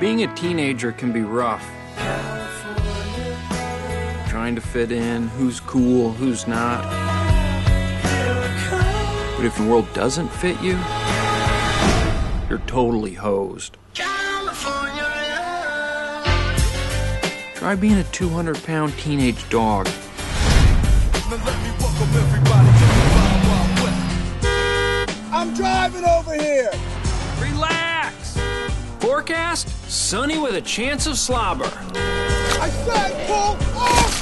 Being a teenager can be rough. Trying to fit in, who's cool, who's not. But if the world doesn't fit you, you're totally hosed. Try being a 200-pound teenage dog. I'm driving over here! Relax! Forecast, sunny with a chance of slobber. I said pull off!